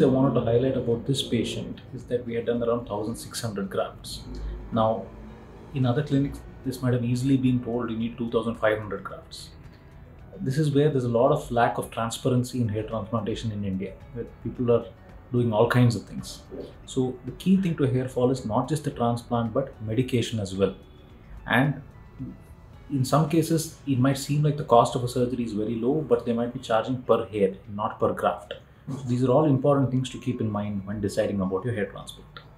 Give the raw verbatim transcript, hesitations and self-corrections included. things I wanted to highlight about this patient is that we had done around one thousand six hundred grafts. Now, in other clinics, this might have easily been told you need two thousand five hundred grafts. This is where there's a lot of lack of transparency in hair transplantation in India, where people are doing all kinds of things. So the key thing to hair fall is not just the transplant, but medication as well. And in some cases, it might seem like the cost of a surgery is very low, but they might be charging per hair, not per graft. So these are all important things to keep in mind when deciding about your hair transplant.